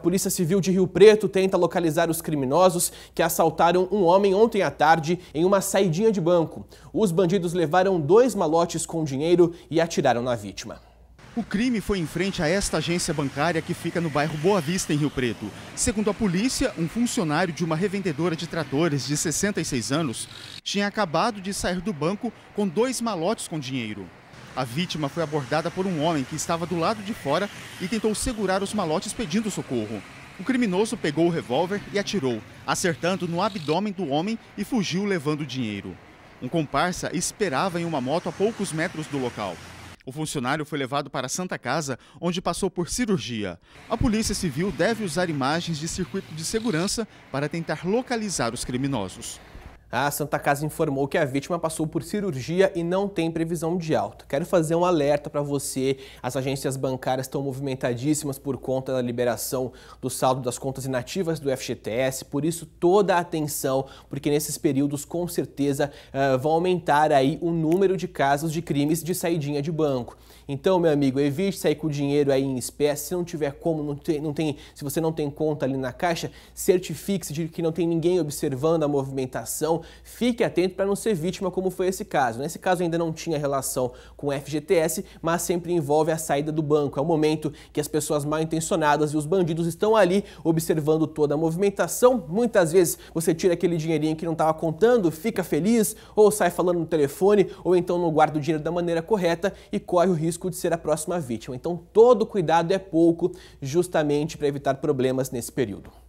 A Polícia Civil de Rio Preto tenta localizar os criminosos que assaltaram um homem ontem à tarde em uma saidinha de banco. Os bandidos levaram 2 malotes com dinheiro e atiraram na vítima. O crime foi em frente a esta agência bancária que fica no bairro Boa Vista, em Rio Preto. Segundo a polícia, um funcionário de uma revendedora de tratores de 66 anos tinha acabado de sair do banco com 2 malotes com dinheiro. A vítima foi abordada por um homem que estava do lado de fora e tentou segurar os malotes pedindo socorro. O criminoso pegou o revólver e atirou, acertando no abdômen do homem e fugiu levando o dinheiro. Um comparsa esperava em uma moto a poucos metros do local. O funcionário foi levado para a Santa Casa, onde passou por cirurgia. A Polícia Civil deve usar imagens de circuito de segurança para tentar localizar os criminosos. A Santa Casa informou que a vítima passou por cirurgia e não tem previsão de alta. Quero fazer um alerta para você. As agências bancárias estão movimentadíssimas por conta da liberação do saldo das contas inativas do FGTS. Por isso, toda a atenção, porque nesses períodos, com certeza, vão aumentar aí o número de casos de crimes de saidinha de banco. Então, meu amigo, evite sair com o dinheiro aí em espécie. Se não tiver como, se você não tem conta ali na caixa, certifique-se de que não tem ninguém observando a movimentação. Fique atento para não ser vítima, como foi esse caso. Nesse caso ainda não tinha relação com o FGTS, mas sempre envolve a saída do banco. É o momento que as pessoas mal intencionadas e os bandidos estão ali observando toda a movimentação. Muitas vezes você tira aquele dinheirinho que não estava contando, fica feliz, ou sai falando no telefone, ou então não guarda o dinheiro da maneira correta e corre o risco de ser a próxima vítima. Então todo cuidado é pouco, justamente para evitar problemas nesse período.